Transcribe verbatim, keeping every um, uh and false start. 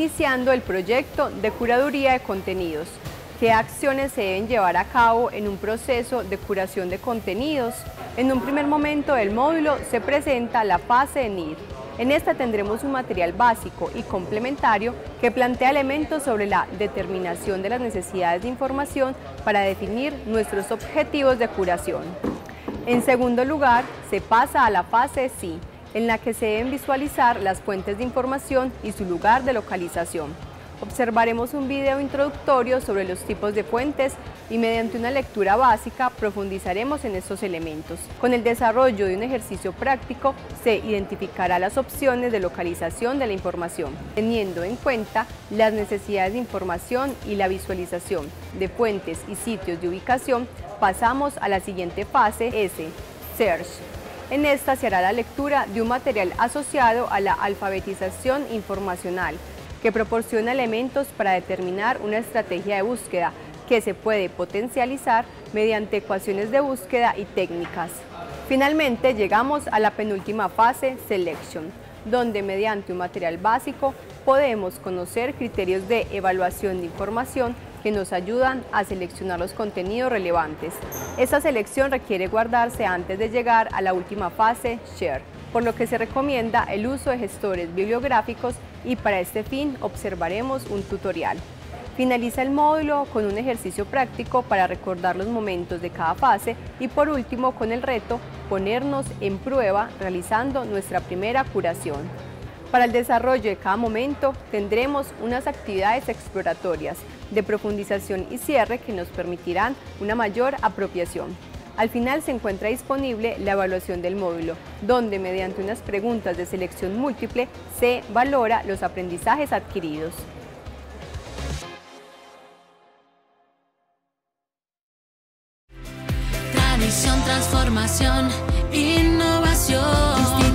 iniciando el proyecto de curaduría de contenidos. ¿Qué acciones se deben llevar a cabo en un proceso de curación de contenidos? En un primer momento del módulo se presenta la fase de N I R. En esta tendremos un material básico y complementario que plantea elementos sobre la determinación de las necesidades de información para definir nuestros objetivos de curación. En segundo lugar, se pasa a la fase S I, en la que se deben visualizar las fuentes de información y su lugar de localización. Observaremos un video introductorio sobre los tipos de fuentes y mediante una lectura básica profundizaremos en estos elementos. Con el desarrollo de un ejercicio práctico se identificará las opciones de localización de la información, teniendo en cuenta las necesidades de información y la visualización de fuentes y sitios de ubicación. Pasamos a la siguiente fase S, Search. En esta se hará la lectura de un material asociado a la alfabetización informacional, que proporciona elementos para determinar una estrategia de búsqueda que se puede potencializar mediante ecuaciones de búsqueda y técnicas. Finalmente llegamos a la penúltima fase, Selection, donde mediante un material básico podemos conocer criterios de evaluación de información que nos ayudan a seleccionar los contenidos relevantes. Esta selección requiere guardarse antes de llegar a la última fase, Share, por lo que se recomienda el uso de gestores bibliográficos y para este fin observaremos un tutorial. Finaliza el módulo con un ejercicio práctico para recordar los momentos de cada fase y por último con el reto ponernos en prueba realizando nuestra primera curación. Para el desarrollo de cada momento tendremos unas actividades exploratorias de profundización y cierre que nos permitirán una mayor apropiación. Al final se encuentra disponible la evaluación del módulo, donde mediante unas preguntas de selección múltiple se valora los aprendizajes adquiridos. Tradición, transformación, innovación.